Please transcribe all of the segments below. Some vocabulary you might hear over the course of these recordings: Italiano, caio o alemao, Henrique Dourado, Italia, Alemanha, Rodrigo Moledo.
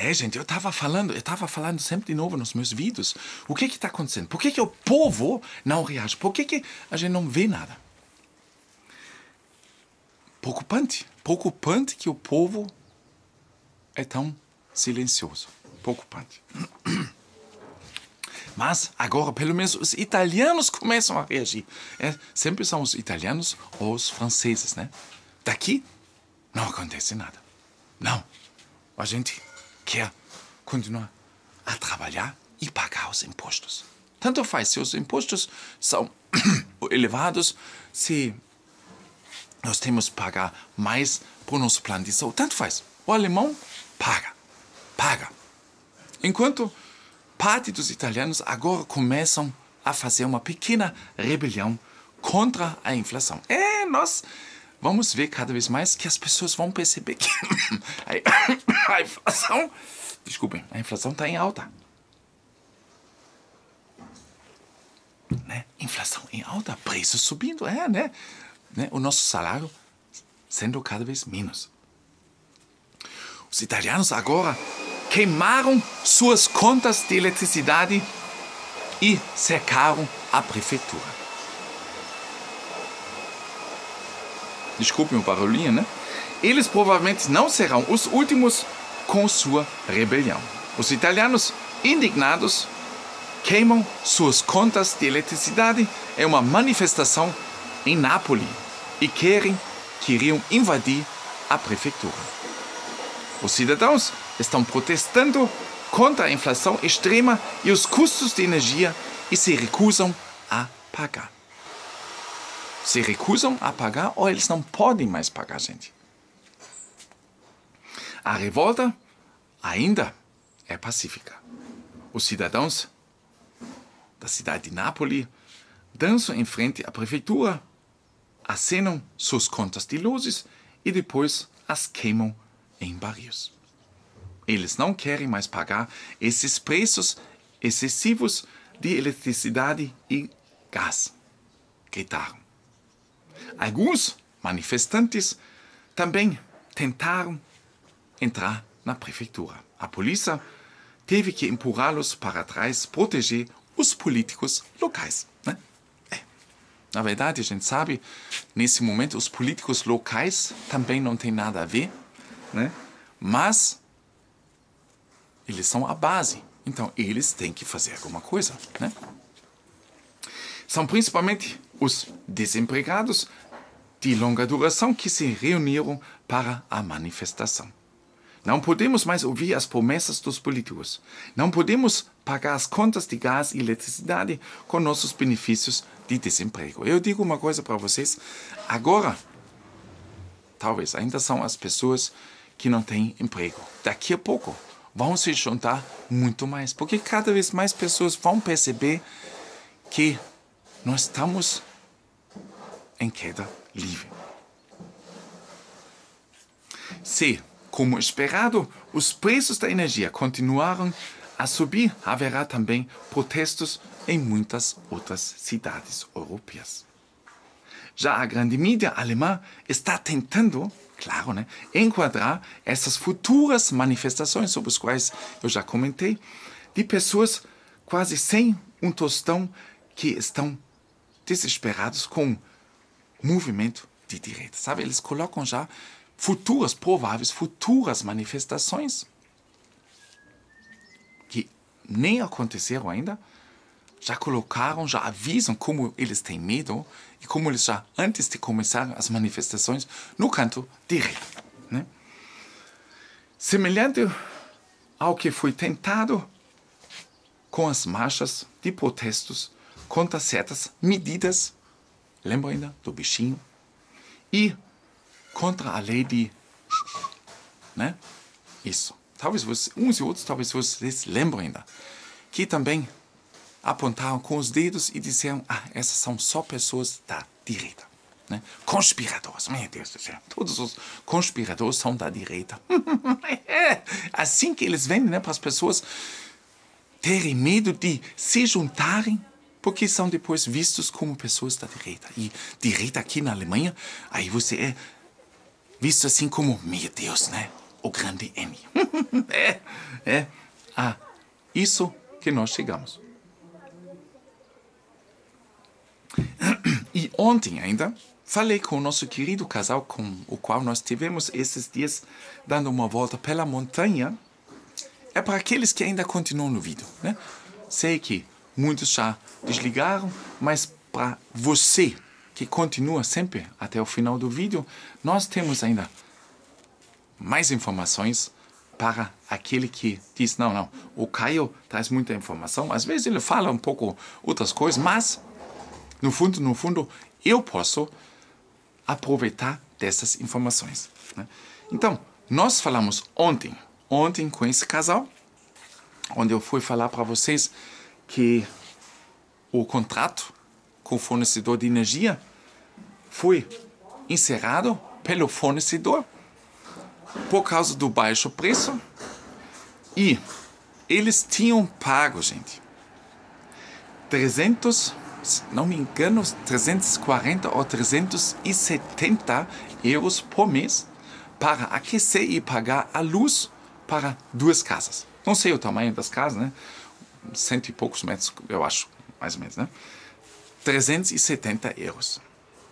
É, gente, eu tava falando sempre de novo nos meus vídeos. O que que tá acontecendo? Por que que o povo não reage? Por que que a gente não vê nada? Preocupante. Preocupante que o povo é tão silencioso. Preocupante. Mas agora, pelo menos, os italianos começam a reagir. É, sempre são os italianos ou os franceses, né? Daqui não acontece nada. Não. A gente quer continuar a trabalhar e pagar os impostos. Tanto faz se os impostos são elevados, se nós temos que pagar mais para o nosso plano de saúde. Tanto faz. O alemão paga. Paga. Enquanto parte dos italianos agora começam a fazer uma pequena rebelião contra a inflação. É, nós vamos ver cada vez mais que as pessoas vão perceber que a inflação... Desculpem, a inflação está em alta. Né? Inflação em alta, preços subindo, é, né? O nosso salário sendo cada vez menos. Os italianos agora queimaram suas contas de eletricidade e cercaram a prefeitura. Desculpem o barulhinho, né? Eles provavelmente não serão os últimos com sua rebelião. Os italianos, indignados, queimam suas contas de eletricidade em uma manifestação em Nápoles e queriam invadir a prefeitura. Os cidadãos estão protestando contra a inflação extrema e os custos de energia e se recusam a pagar. Se recusam a pagar ou eles não podem mais pagar, gente. A revolta ainda é pacífica. Os cidadãos da cidade de Nápoles dançam em frente à prefeitura, acenam suas contas de luzes e depois as queimam em barris. Eles não querem mais pagar esses preços excessivos de eletricidade e gás, gritaram. Alguns manifestantes também tentaram entrar na prefeitura. A polícia teve que empurrá-los para trás, proteger os políticos locais, né? Na verdade, a gente sabe, nesse momento, os políticos locais também não têm nada a ver, né? Mas eles são a base, então eles têm que fazer alguma coisa, né? São principalmente os desempregados de longa duração que se reuniram para a manifestação. Não podemos mais ouvir as promessas dos políticos. Não podemos pagar as contas de gás e eletricidade com nossos benefícios de desemprego. Eu digo uma coisa para vocês agora. Talvez ainda são as pessoas que não têm emprego. Daqui a pouco vão se juntar muito mais, porque cada vez mais pessoas vão perceber que nós estamos em queda livre. Se, como esperado, os preços da energia continuaram a subir, haverá também protestos em muitas outras cidades europeias. Já a grande mídia alemã está tentando, claro, né, enquadrar essas futuras manifestações sobre as quais eu já comentei, de pessoas quase sem um tostão que estão desesperados com o movimento de direita. Sabe, eles colocam já futuras, prováveis futuras manifestações que nem aconteceram ainda. Já colocaram, já avisam como eles têm medo e como eles já, antes de começar as manifestações, no canto direito, né? Semelhante ao que foi tentado com as marchas de protestos contra certas medidas, lembra ainda do bichinho, e contra a lei de... né? Isso. Talvez vocês, uns e outros, talvez vocês lembram ainda, que também apontaram com os dedos e disseram: ah, essas são só pessoas da direita, né? Conspiradores, meu Deus do céu, todos os conspiradores são da direita. É assim que eles vendem, né, para as pessoas terem medo de se juntarem, porque são depois vistos como pessoas da direita. E direita aqui na Alemanha, aí você é visto assim como, meu Deus, né, o grande M. É, É a isso que nós chegamos. E ontem ainda falei com o nosso querido casal com o qual nós tivemos esses dias dando uma volta pela montanha. É para aqueles que ainda continuam no vídeo, né? Sei que muitos já desligaram, mas para você que continua sempre até o final do vídeo, nós temos ainda mais informações para aquele que diz, não, o Caio traz muita informação, às vezes ele fala um pouco outras coisas, mas no fundo, eu posso aproveitar dessas informações, né? Então, nós falamos ontem com esse casal, onde eu fui falar para vocês que o contrato com o fornecedor de energia foi encerrado pelo fornecedor por causa do baixo preço, e eles tinham pago, gente, 300, se não me engano, 340 ou 370 euros por mês para aquecer e pagar a luz para duas casas. Não sei o tamanho das casas, né? 100 e poucos metros, eu acho, mais ou menos, né? 370 euros,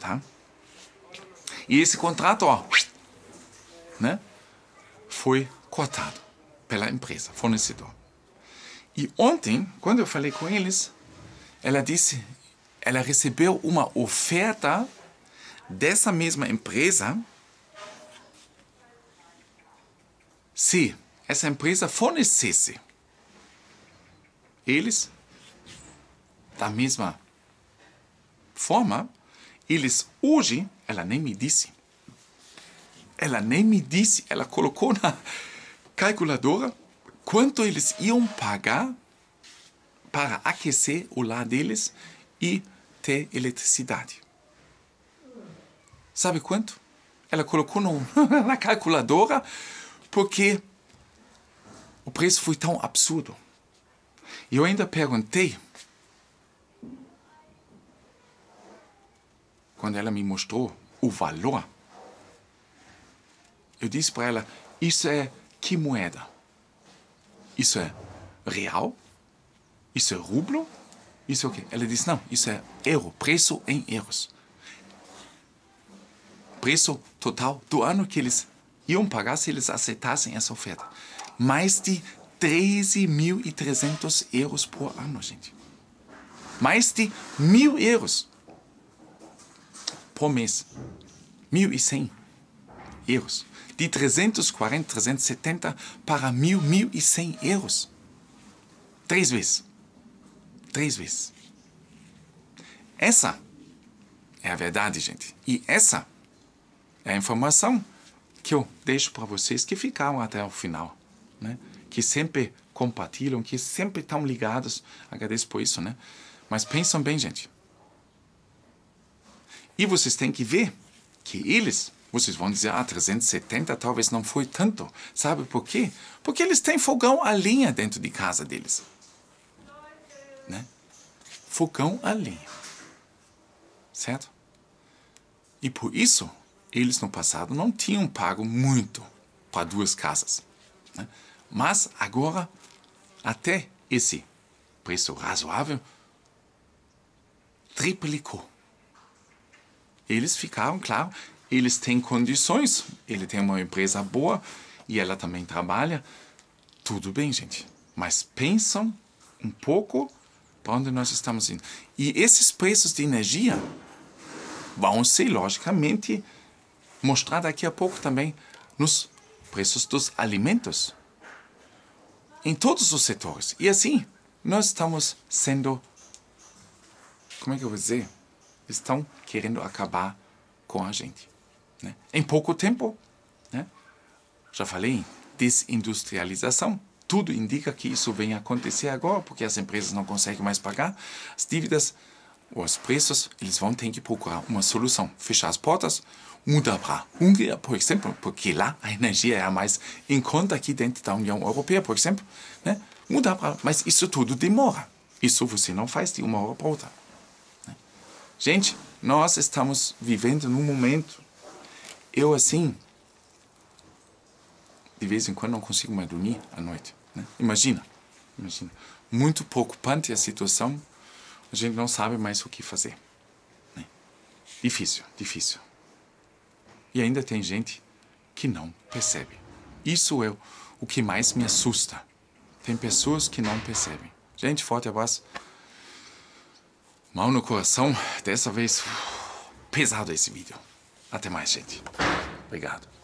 tá? E esse contrato, ó, né, foi cortado pela empresa, fornecedor. E ontem, quando eu falei com eles, ela disse, ela recebeu uma oferta dessa mesma empresa, se essa empresa fornecesse eles, da mesma forma, eles hoje, ela nem me disse, ela colocou na calculadora quanto eles iam pagar para aquecer o lar deles e ter eletricidade. Sabe quanto? Ela colocou na calculadora porque o preço foi tão absurdo. E eu ainda perguntei, quando ela me mostrou o valor, eu disse para ela, isso é que moeda? Isso é real? Isso é rublo? Isso é o quê? Ela disse, não, isso é euro, preço em euros. Preço total do ano que eles iam pagar se eles aceitassem essa oferta. Mais de 13.300 euros por ano, gente. Mais de 1.000 euros por mês. 1.100 euros. De 340, 370 para 1.000, 1.100 euros. 3 vezes. 3 vezes. Essa é a verdade, gente. E essa é a informação que eu deixo para vocês que ficaram até o final, né? Que sempre compartilham, que sempre estão ligados. Agradeço por isso, né? Mas pensam bem, gente. E vocês têm que ver que eles, vocês vão dizer, 370 talvez não foi tanto. Sabe por quê? Porque eles têm fogão a lenha dentro de casa deles, né? Fogão a lenha, certo? E por isso, eles no passado não tinham pago muito para duas casas, né? Mas agora, até esse preço razoável, triplicou. Eles ficaram, claro, eles têm condições, ele tem uma empresa boa e ela também trabalha. Tudo bem, gente, mas pensam um pouco para onde nós estamos indo. E esses preços de energia vão ser, logicamente, mostrar daqui a pouco também nos preços dos alimentos, em todos os setores. E assim, nós estamos sendo, como é que eu vou dizer? Estão querendo acabar com a gente, né? Em pouco tempo, né? Já falei, desindustrialização. Tudo indica que isso vem acontecer agora, porque as empresas não conseguem mais pagar as dívidas, ou os preços, eles vão ter que procurar uma solução. Fechar as portas, mudar para a Hungria, por exemplo, porque lá a energia é a mais em conta aqui dentro da União Europeia, por exemplo, né? Mudar para... Mas isso tudo demora. Isso você não faz de uma hora para outra, né? Gente, nós estamos vivendo num momento... Eu assim... De vez em quando não consigo mais dormir à noite. Né? Imagina. Muito preocupante a situação, a gente não sabe mais o que fazer. Né? Difícil. E ainda tem gente que não percebe. Isso é o que mais me assusta. Tem pessoas que não percebem. Gente, forte abraço. Mão no coração. Dessa vez, pesado esse vídeo. Até mais, gente. Obrigado.